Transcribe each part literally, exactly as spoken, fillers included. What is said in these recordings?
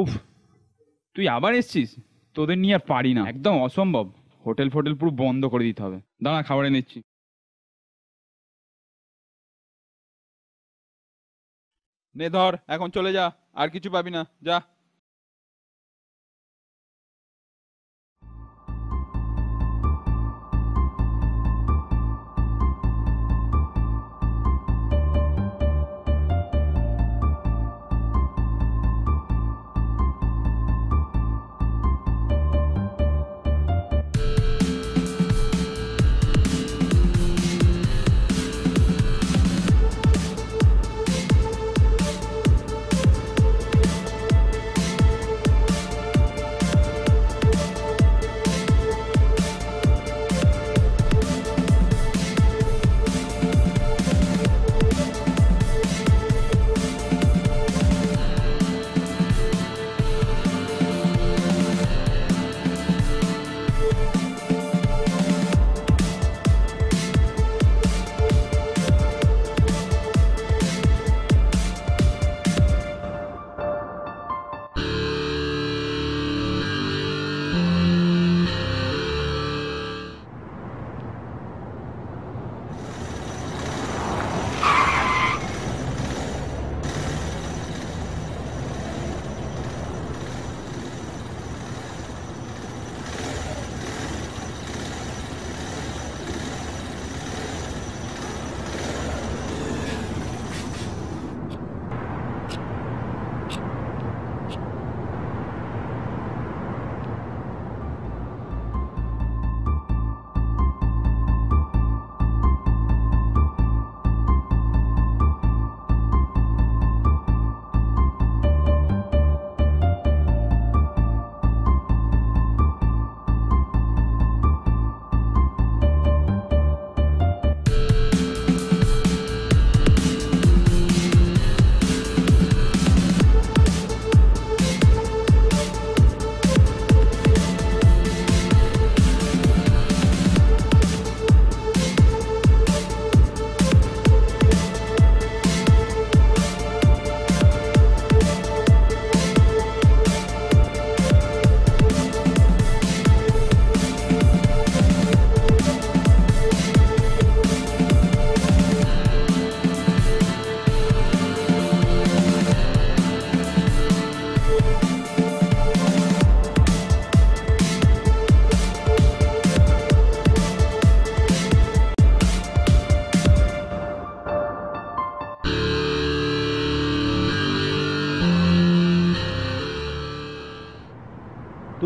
উফ, তুই আবার এসছিস? তোদের নিয়ে আর পারি না, একদম অসম্ভব। হোটেল ফোটেল পুরো বন্ধ করে দিতে হবে। দাঁড়া, খাবার এনেছি। নে ধর, এখন চলে যা, আর কিছু পাবি না, যা।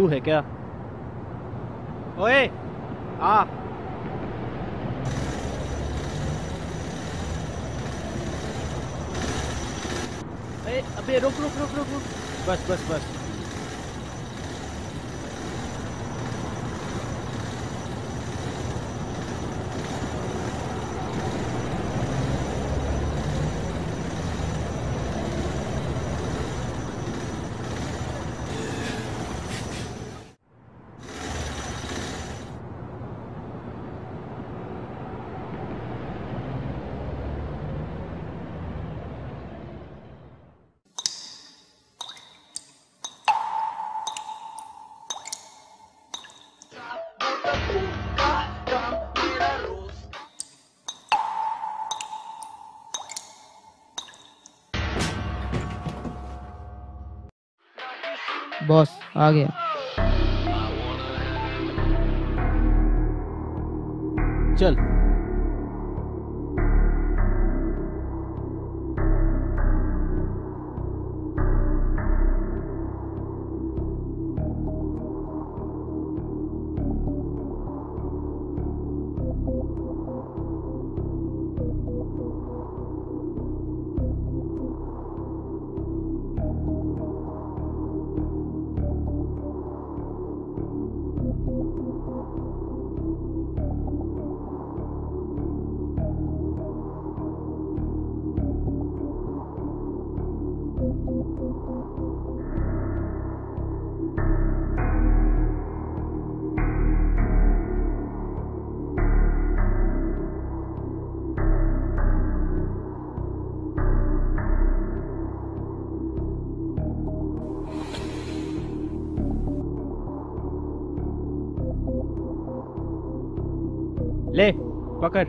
तू है क्या? ओए आ, अबे रुक रुक रुक रुक रुक, बस बस बस। बॉस आ गया। चल ले पकड़।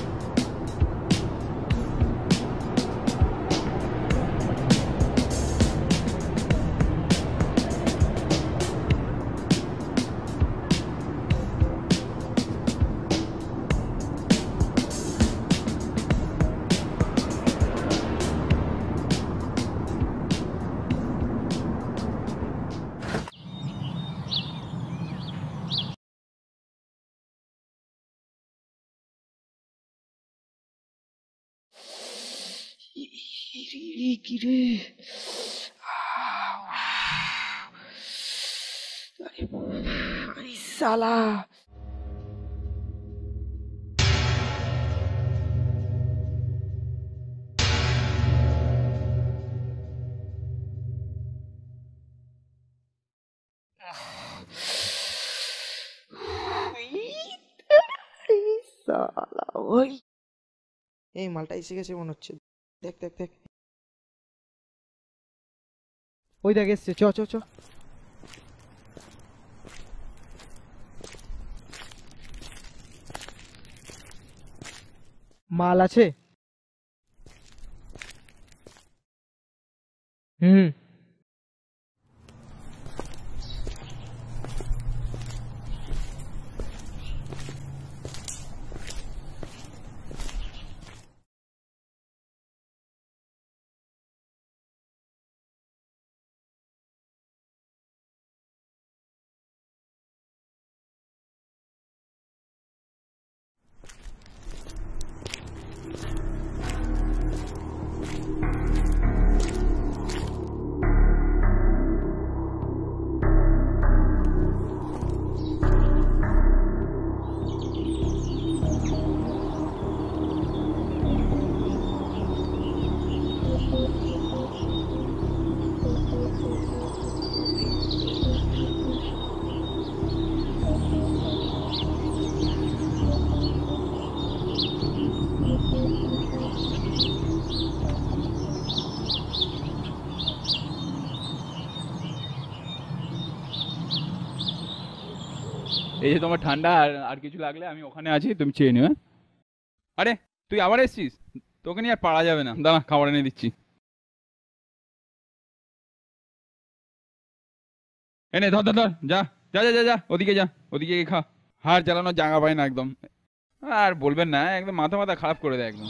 Salah. এই মালটা এসে গেছে মনে হচ্ছে। দেখ দেখ দেখ ওই দেখ এসছে। চ চ চ মাল আছে। হুম এই যে তোমার ঠান্ডা আর কিছু লাগলে আমি ওখানে আছি, তুমি চেয়ে নিও। আরে তুই আবার এসছিস, তোকে নিয়ে আর পারা যাবে না। দাঁড়া খাবার এনে দিচ্ছি। এনে ধর ধর যা যা যা যা ওদিকে যা ওদিকে খা। হাড় চালানো জায়গা পায় না একদম, আর বলবেন না, একদম মাথা মাথা খারাপ করে দেয় একদম।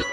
Beep.